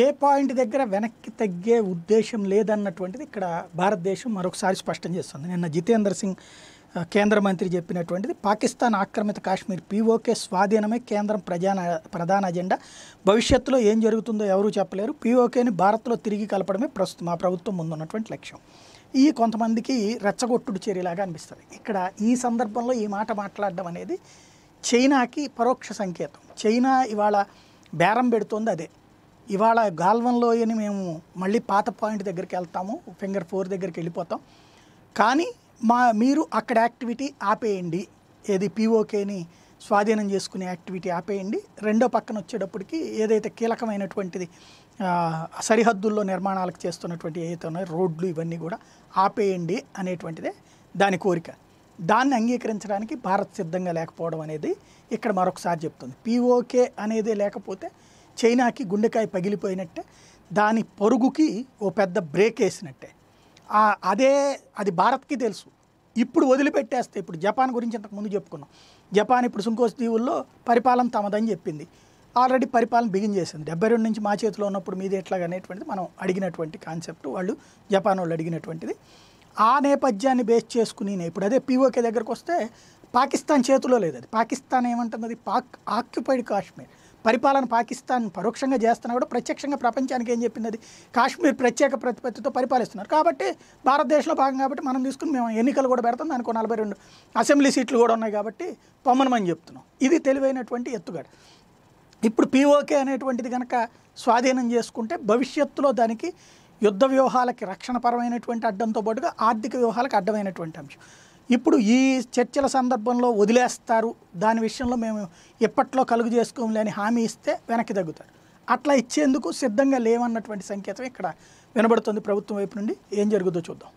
ఏ point దగ్గర వెనక్కి తగ్గే ఉద్దేశం లేదన్నటువంటిది ఇక్కడ భారతదేశం మరొకసారి స్పష్టం చేస్తుంది. నిన్న జితేంద్ర సింగ్ కేంద్ర మంత్రి చెప్పినటువంటిది పాకిస్తాన్ ఆక్రమిత కాశ్మీర్ పీఓకే స్వాధీనమే కేంద్రం ప్రధాన అజెండా. భవిష్యత్తులో ఏం జరుగుతుందో ఎవరూ చెప్పలేరు. పీఓకేని భారత్లో తిరిగి కలపడమే ప్రస్తుతం మా ప్రభుత్వం ముందున్నటువంటి లక్ష్యం. ఈ కొంతమందికి రెచ్చగొట్టుడు చర్యలాగా అనిపిస్తుంది. ఇక్కడ ఈ సందర్భంలో ఈ మాట మాట్లాడడం అనేది చైనాకి పరోక్ష సంకేతం. చైనా ఇవాళ బేరం పెడుతోంది అదే. ఇవాళ గాల్వన్లోయని మేము మళ్ళీ పాత పాయింట్ దగ్గరికి వెళ్తాము, ఫింగర్ 4 దగ్గరికి వెళ్ళిపోతాం, కానీ మీరు అక్కడ యాక్టివిటీ ఆపేయండి, ఏది పీఓకేని స్వాధీనం చేసుకునే యాక్టివిటీ ఆపేయండి. రెండో పక్కన వచ్చేటప్పటికి ఏదైతే కీలకమైనటువంటిది సరిహద్దుల్లో నిర్మాణాలకు చేస్తున్నటువంటి ఏదైతే ఉన్నాయో రోడ్లు ఇవన్నీ కూడా ఆపేయండి అనేటువంటిదే దాని కోరిక. దాన్ని అంగీకరించడానికి భారత్ సిద్ధంగా లేకపోవడం అనేది ఇక్కడ మరొకసారి చెప్తుంది. పీఓకే అనేది లేకపోతే చైనాకి గుండెకాయ పగిలిపోయినట్టే, దాని పొరుగుకి ఓ పెద్ద బ్రేక్ వేసినట్టే. అది భారత్కి తెలుసు. ఇప్పుడు వదిలిపెట్టేస్తే, ఇప్పుడు జపాన్ గురించి ఇంతకుముందు చెప్పుకున్నాం, జపాన్ ఇప్పుడు సుంకోస్ దీవుల్లో పరిపాలన తమదని చెప్పింది. ఆల్రెడీ పరిపాలన బిగిన్ చేసింది. 72 నుంచి మా చేతిలో ఉన్నప్పుడు మీది ఎట్లాగనేటువంటిది మనం అడిగినటువంటి కాన్సెప్ట్, వాళ్ళు జపాన్ వాళ్ళు అడిగినటువంటిది. ఆ నేపథ్యాన్ని బేస్ చేసుకుని ఇప్పుడు అదే పీఓకే దగ్గరకు వస్తే పాకిస్తాన్ చేతిలో లేదు. అది పాకిస్తాన్ ఏమంటుంది, అది ఆక్యుపైడ్ కాశ్మీర్ పరిపాలన పాకిస్తాన్ పరోక్షంగా చేస్తున్నా కూడా ప్రత్యక్షంగా ప్రపంచానికి ఏం చెప్పింది, అది కాశ్మీర్ ప్రత్యేక ప్రతిపత్తితో పరిపాలిస్తున్నారు కాబట్టి భారతదేశంలో భాగం కాబట్టి మనం తీసుకుని మేము ఎన్నికలు కూడా పెడతాం, దానికి 42 అసెంబ్లీ సీట్లు కూడా ఉన్నాయి కాబట్టి పొమ్మనమని చెప్తున్నాం. ఇది తెలివైనటువంటి ఎత్తుగడ. ఇప్పుడు పీఓకే అనేటువంటిది కనుక స్వాధీనం చేసుకుంటే భవిష్యత్తులో దానికి యుద్ధ వ్యూహాలకి రక్షణపరమైనటువంటి అడ్డంతో పాటుగా ఆర్థిక వ్యూహాలకు అడ్డమైనటువంటి అంశం. ఇప్పుడు ఈ చర్చల సందర్భంలో వదిలేస్తారు, దాని విషయంలో మేము ఎప్పట్లో కలుగు చేసుకోంలే అని హామీ ఇస్తే వెనక్కి తగ్గుతారు. అట్లా ఇచ్చేందుకు సిద్ధంగా లేవన్నటువంటి సంకేతం ఇక్కడ వినబడుతుంది ప్రభుత్వం వైపు నుండి. ఏం జరుగుతుందో చూద్దాం.